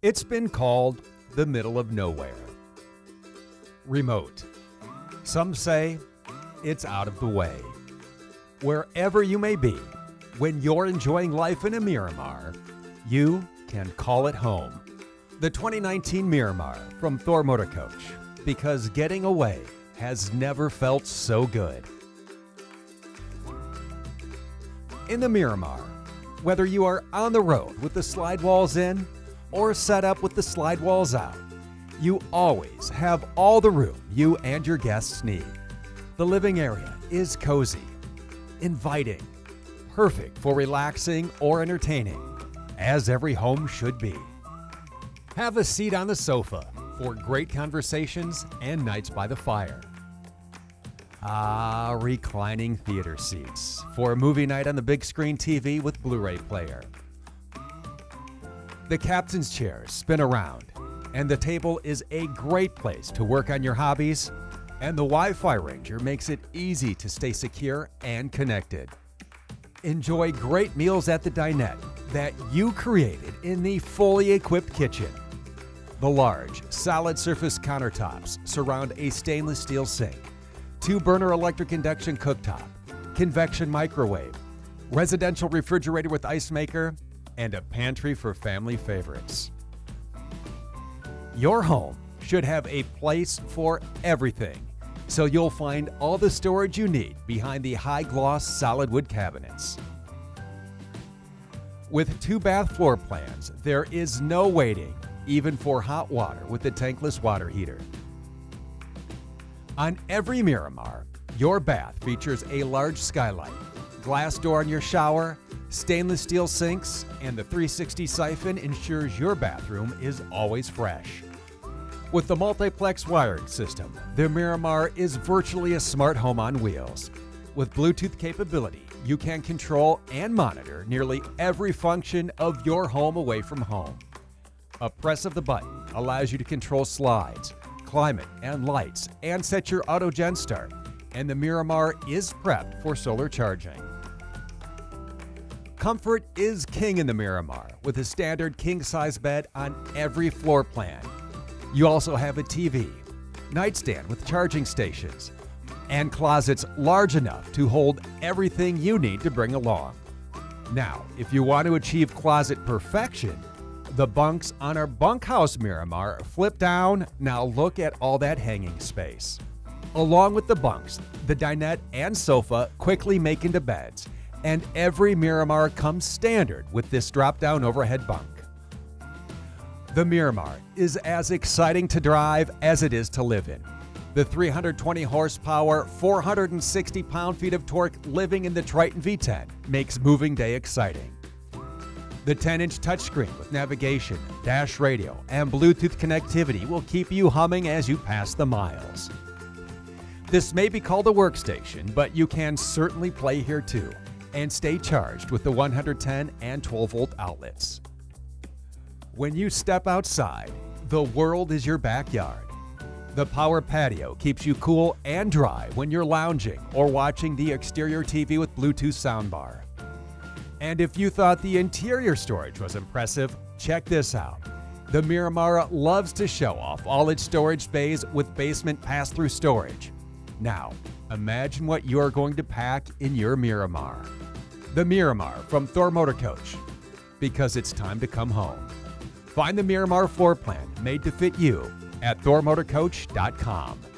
It's been called the middle of nowhere. Remote. Some say it's out of the way. Wherever you may be, when you're enjoying life in a Miramar, you can call it home. The 2019 Miramar from Thor Motor Coach, because getting away has never felt so good. In the Miramar, whether you are on the road with the slide walls in or set up with the slide walls out, you always have all the room you and your guests need. The living area is cozy, inviting, perfect for relaxing or entertaining, as every home should be. Have a seat on the sofa for great conversations and nights by the fire. Reclining theater seats for a movie night on the big screen TV with Blu-ray player. The captain's chairs spin around, and the table is a great place to work on your hobbies, and the Wi-Fi Ranger makes it easy to stay secure and connected. Enjoy great meals at the dinette that you created in the fully equipped kitchen. The large, solid surface countertops surround a stainless steel sink, two-burner electric induction cooktop, convection microwave, residential refrigerator with ice maker, and a pantry for family favorites. Your home should have a place for everything, so you'll find all the storage you need behind the high-gloss solid wood cabinets. With two bath floor plans, there is no waiting, even for hot water with the tankless water heater. On every Miramar, your bath features a large skylight, glass door on your shower, stainless steel sinks, and the 360 siphon ensures your bathroom is always fresh. With the multiplex wiring system, the Miramar is virtually a smart home on wheels. With Bluetooth capability, you can control and monitor nearly every function of your home away from home. A press of the button allows you to control slides, climate and lights, and set your auto gen start, and the Miramar is prepped for solar charging. Comfort is king in the Miramar with a standard king-size bed on every floor plan. You also have a TV, nightstand with charging stations, and closets large enough to hold everything you need to bring along. Now, if you want to achieve closet perfection, the bunks on our bunkhouse Miramar flip down. Now look at all that hanging space. Along with the bunks, the dinette and sofa quickly make into beds, and every Miramar comes standard with this drop-down overhead bunk. The Miramar is as exciting to drive as it is to live in. The 320 horsepower, 460 pound-feet of torque living in the Triton V10 makes moving day exciting. The 10-inch touchscreen with navigation, dash radio, and Bluetooth connectivity will keep you humming as you pass the miles. This may be called a workstation, but you can certainly play here too and stay charged with the 110 and 12-volt outlets. When you step outside, the world is your backyard. The power patio keeps you cool and dry when you're lounging or watching the exterior TV with Bluetooth soundbar. And if you thought the interior storage was impressive, check this out. The Miramar loves to show off all its storage bays with basement pass-through storage. Now, imagine what you are going to pack in your Miramar. The Miramar from Thor Motor Coach, because it's time to come home. Find the Miramar floor plan made to fit you at thormotorcoach.com.